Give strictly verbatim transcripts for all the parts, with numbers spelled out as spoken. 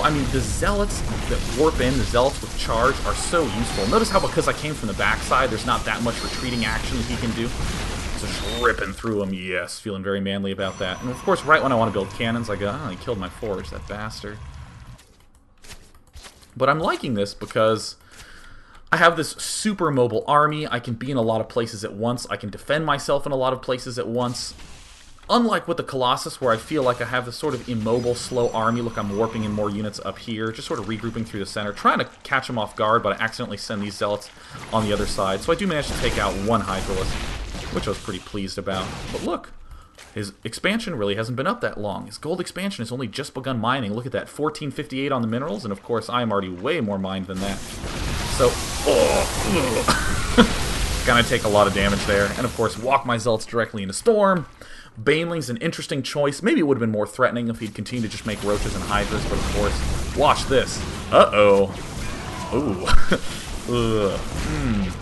So, I mean, the Zealots that warp in, the Zealots with charge, are so useful. Notice how, because I came from the backside, there's not that much retreating action that he can do. So just ripping through him, yes, feeling very manly about that. And of course, right when I want to build cannons, I go, oh, he killed my forge, that bastard. But I'm liking this because I have this super mobile army. I can be in a lot of places at once. I can defend myself in a lot of places at once. Unlike with the Colossus, where I feel like I have this sort of immobile, slow army. Look, I'm warping in more units up here, just sort of regrouping through the center, trying to catch them off guard, but I accidentally send these Zealots on the other side. So I do manage to take out one Hydralisk, which I was pretty pleased about. But look, his expansion really hasn't been up that long. His gold expansion has only just begun mining. Look at that, fourteen fifty-eight on the minerals, and of course I am already way more mined than that. So, oh, gonna take a lot of damage there. And of course, walk my Zealots directly into storm. Baneling's an interesting choice. Maybe it would have been more threatening if he'd continued to just make roaches and hydras, but of course, watch this. Uh-oh. Ooh. Ugh. Mm.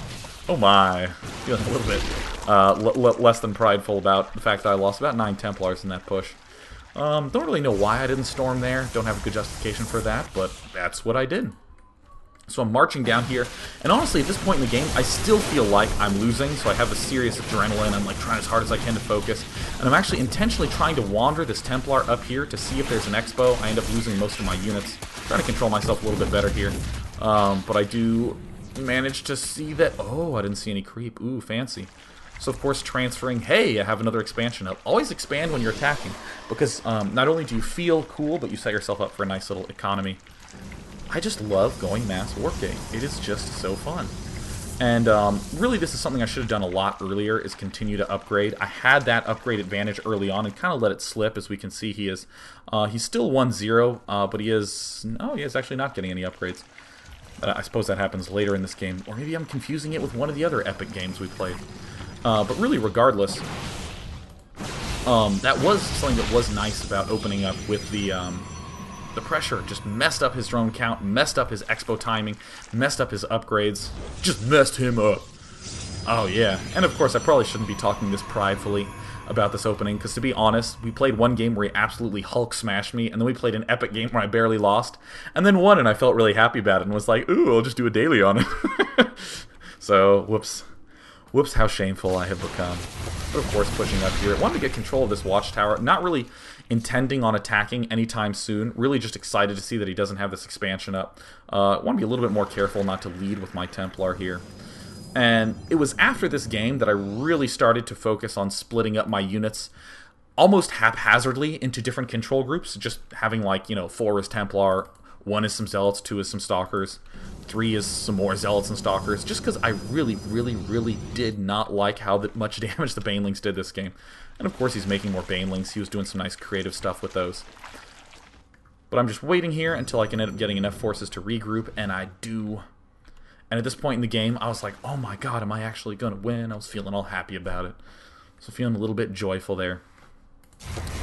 Oh my. Feeling a little bit uh, less than prideful about the fact that I lost about nine Templars in that push. Um, don't really know why I didn't storm there. Don't have a good justification for that, but that's what I did. So I'm marching down here, and honestly, at this point in the game, I still feel like I'm losing, so I have a serious adrenaline. I'm like trying as hard as I can to focus, and I'm actually intentionally trying to wander this Templar up here to see if there's an expo. I end up losing most of my units. I'm trying to control myself a little bit better here, um, but I do manage to see that. Oh, I didn't see any creep. Ooh, fancy. So of course, transferring, hey, I have another expansion up. Always expand when you're attacking, because um, not only do you feel cool, but you set yourself up for a nice little economy. I just love going mass warping. It is just so fun. And um, really this is something I should have done a lot earlier, is continue to upgrade. I had that upgrade advantage early on and kind of let it slip. As we can see, he is uh, he's still one zero, uh, but he is, no, he is actually not getting any upgrades. Uh, I suppose that happens later in this game, or maybe I'm confusing it with one of the other epic games we played. Uh, but really, regardless, um, that was something that was nice about opening up with the... Um, The pressure just messed up his drone count, messed up his expo timing, messed up his upgrades, just messed him up. Oh yeah, and of course I probably shouldn't be talking this pridefully about this opening, because to be honest, we played one game where he absolutely Hulk smashed me, and then we played an epic game where I barely lost, and then won, and I felt really happy about it, and was like, ooh, I'll just do a daily on it. So, whoops. Whoops, how shameful I have become. But of course, pushing up here. I wanted to get control of this watchtower. Not really intending on attacking anytime soon. Really just excited to see that he doesn't have this expansion up. I uh, want to be a little bit more careful not to lead with my Templar here. And it was after this game that I really started to focus on splitting up my units almost haphazardly into different control groups. Just having, like, you know, four is Templar, one is some Zealots, two is some Stalkers, three is some more Zealots and Stalkers, just because I really, really, really did not like how much damage the Banelings did this game. And of course he's making more Banelings. He was doing some nice creative stuff with those. But I'm just waiting here until I can end up getting enough forces to regroup, and I do. And at this point in the game, I was like, oh my god, am I actually going to win? I was feeling all happy about it. So feeling a little bit joyful there.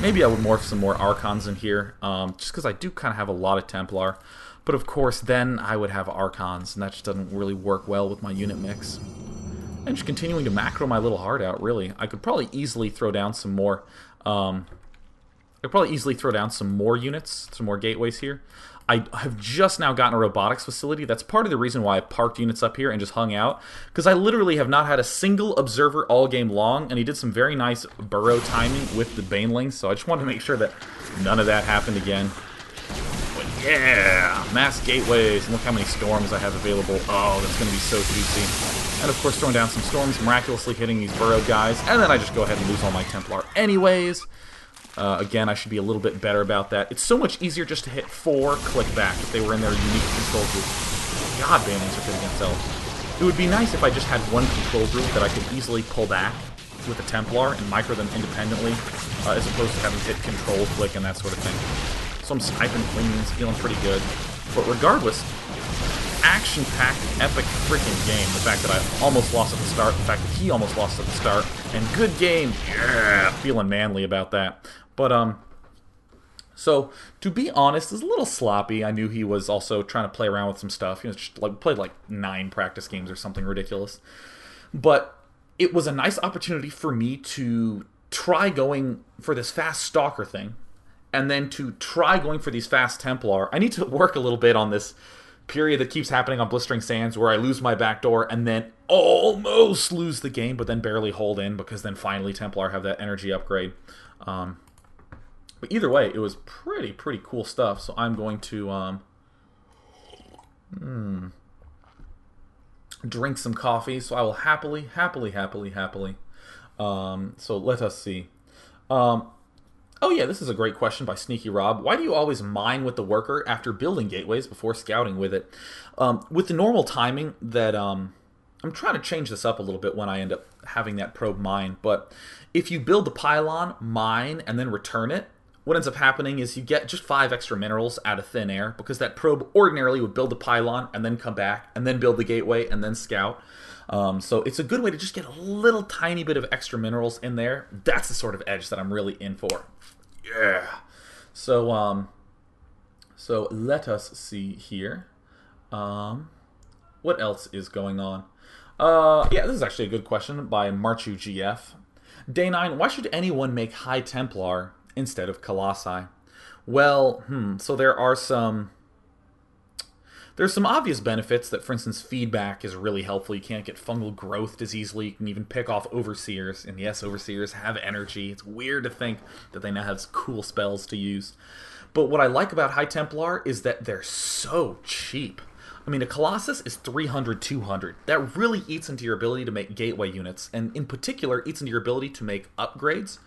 Maybe I would morph some more Archons in here, um, just because I do kind of have a lot of Templar. But of course, then I would have Archons, and that just doesn't really work well with my unit mix. And just continuing to macro my little heart out, really. I could probably easily throw down some more... Um, I could probably easily throw down some more units, some more gateways here. I have just now gotten a robotics facility. That's part of the reason why I parked units up here and just hung out, because I literally have not had a single observer all game long, and he did some very nice burrow timing with the Banelings, so I just wanted to make sure that none of that happened again. But yeah! Mass gateways, and look how many storms I have available. Oh, that's going to be so juicy. And of course throwing down some storms, miraculously hitting these burrow guys, and then I just go ahead and lose all my Templar anyways. Uh, again, I should be a little bit better about that. It's so much easier just to hit four click back if they were in their unique control group. God, Banelings are good against Zealots. It would be nice if I just had one control group that I could easily pull back with a Templar and micro them independently, uh, as opposed to having hit control, click, and that sort of thing. So I'm sniping wings, feeling pretty good. But regardless, action-packed, epic freaking game. The fact that I almost lost at the start, the fact that he almost lost at the start, and good game, yeah, feeling manly about that. But, um, so, to be honest, it was a little sloppy. I knew he was also trying to play around with some stuff. He was just, like, played, like, nine practice games or something ridiculous. But it was a nice opportunity for me to try going for this fast Stalker thing. and then to try going for these fast Templar. I need to work a little bit on this period that keeps happening on Blistering Sands where I lose my backdoor and then almost lose the game, but then barely hold in because then finally Templar have that energy upgrade. Um, but either way, it was pretty, pretty cool stuff. So I'm going to um, hmm, drink some coffee. So I will happily, happily, happily, happily. Um, so let us see. Um, oh yeah, this is a great question by Sneaky Rob. Why do you always mine with the worker after building gateways before scouting with it? Um, with the normal timing that... Um, I'm trying to change this up a little bit when I end up having that probe mine, but if you build the pylon, mine, and then return it, what ends up happening is you get just five extra minerals out of thin air because that probe ordinarily would build the pylon and then come back and then build the gateway and then scout. Um, so it's a good way to just get a little tiny bit of extra minerals in there. That's the sort of edge that I'm really in for. Yeah. So, um, so let us see here. Um, what else is going on? Uh, yeah, this is actually a good question by MarchuGF. Day nine, why should anyone make High Templar instead of Colossi? Well, hmm, so there are some... There's some obvious benefits that, for instance, feedback is really helpful. You can't get fungal growth as easily. You can even pick off Overseers. And yes, Overseers have energy. It's weird to think that they now have cool spells to use. But what I like about High Templar is that they're so cheap. I mean, a Colossus is three hundred, two hundred. That really eats into your ability to make gateway units, and in particular, eats into your ability to make upgrades.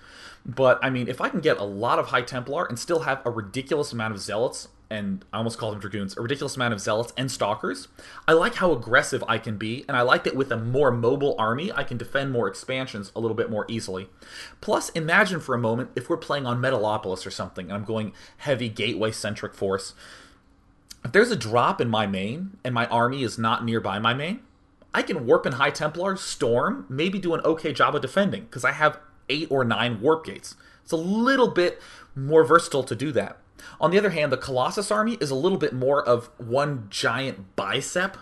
But, I mean, if I can get a lot of High Templar and still have a ridiculous amount of Zealots, and I almost call them Dragoons, a ridiculous amount of Zealots and Stalkers, I like how aggressive I can be, and I like that with a more mobile army, I can defend more expansions a little bit more easily. Plus, imagine for a moment if we're playing on Metalopolis or something, and I'm going heavy gateway-centric force. If there's a drop in my main, and my army is not nearby my main, I can warp in High Templar, storm, maybe do an okay job of defending, because I have eight or nine warp gates. It's a little bit more versatile to do that. On the other hand, the Colossus army is a little bit more of one giant bicep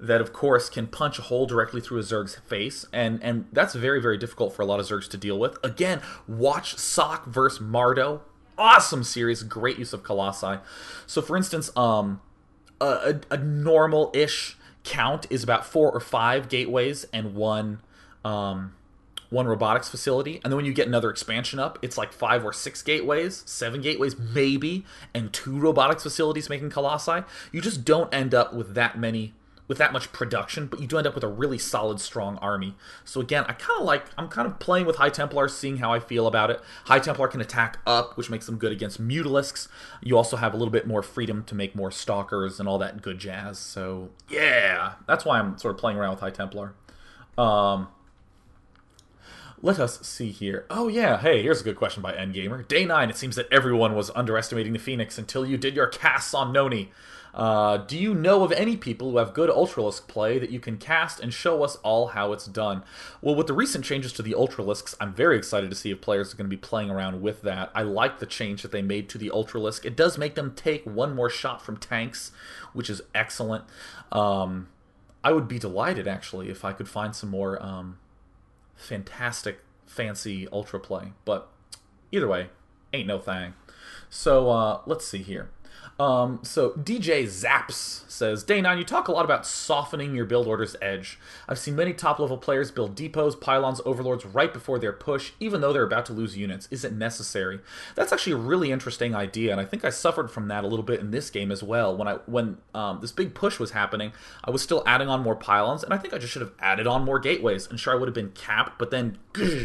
that, of course, can punch a hole directly through a Zerg's face, and, and that's very, very difficult for a lot of Zergs to deal with. Again, watch Sok versus Mardo. Awesome series, great use of Colossi. So, for instance, um, a, a normal-ish count is about four or five gateways and one, um, one robotics facility. And then when you get another expansion up, it's like five or six gateways, seven gateways maybe, and two robotics facilities making Colossi. You just don't end up with that many, with that much production, but you do end up with a really solid, strong army. So again, I kind of like, I'm kind of playing with High Templar, seeing how I feel about it. High Templar can attack up, which makes them good against Mutalisks. You also have a little bit more freedom to make more Stalkers and all that good jazz. So yeah, that's why I'm sort of playing around with High Templar. Um, let us see here. Oh yeah, hey, here's a good question by Endgamer. Day nine, it seems that everyone was underestimating the Phoenix until you did your casts on Noni. Uh, do you know of any people who have good Ultralisk play that you can cast and show us all how it's done? Well, with the recent changes to the Ultralisks, I'm very excited to see if players are going to be playing around with that. I like the change that they made to the Ultralisk. It does make them take one more shot from tanks, which is excellent. Um, I would be delighted, actually, if I could find some more um, fantastic, fancy Ultra play. But either way, ain't no thing. So uh, let's see here. Um, so D J Zaps says, Day nine, you talk a lot about softening your build order's edge. I've seen many top-level players build depots, pylons, overlords right before their push, even though they're about to lose units. Is it necessary? That's actually a really interesting idea, and I think I suffered from that a little bit in this game as well. When I when um, this big push was happening, I was still adding on more pylons, and I think I just should have added on more gateways. And sure, I would have been capped, but then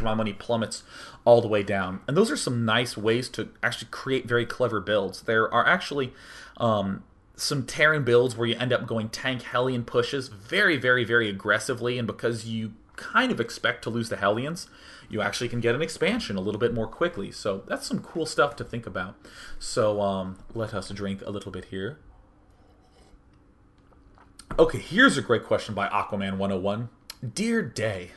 my money plummets all the way down. And those are some nice ways to actually create very clever builds. There are actually um, some Terran builds where you end up going tank Hellion pushes very, very, very aggressively, and because you kind of expect to lose the Hellions, you actually can get an expansion a little bit more quickly. So that's some cool stuff to think about. So um, let us drink a little bit here. Okay, here's a great question by Aquaman one oh one. Dear Day.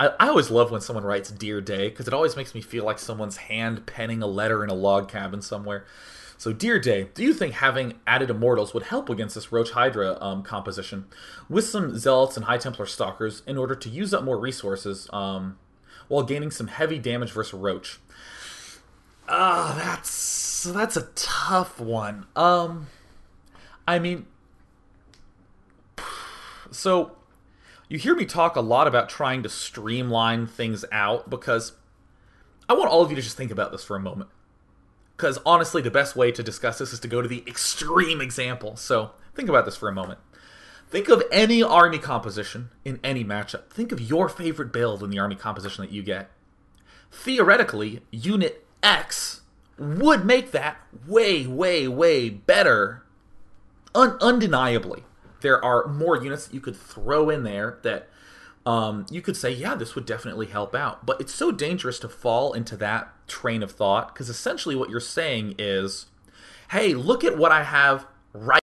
I, I always love when someone writes Dear Day, because it always makes me feel like someone's hand penning a letter in a log cabin somewhere. So, Dear Day, do you think having added Immortals would help against this Roach Hydra um, composition? With some Zealots and High Templar Stalkers, in order to use up more resources um, while gaining some heavy damage versus Roach. Ah, uh, that's... So that's a tough one. Um, I mean, so you hear me talk a lot about trying to streamline things out, because I want all of you to just think about this for a moment. Because honestly, the best way to discuss this is to go to the extreme example. So think about this for a moment. Think of any army composition in any matchup. Think of your favorite build in the army composition that you get. Theoretically, Unit X would make that way, way, way better. Un undeniably, there are more units that you could throw in there that um, you could say, yeah, this would definitely help out. But it's so dangerous to fall into that train of thought, because essentially what you're saying is, hey, look at what I have right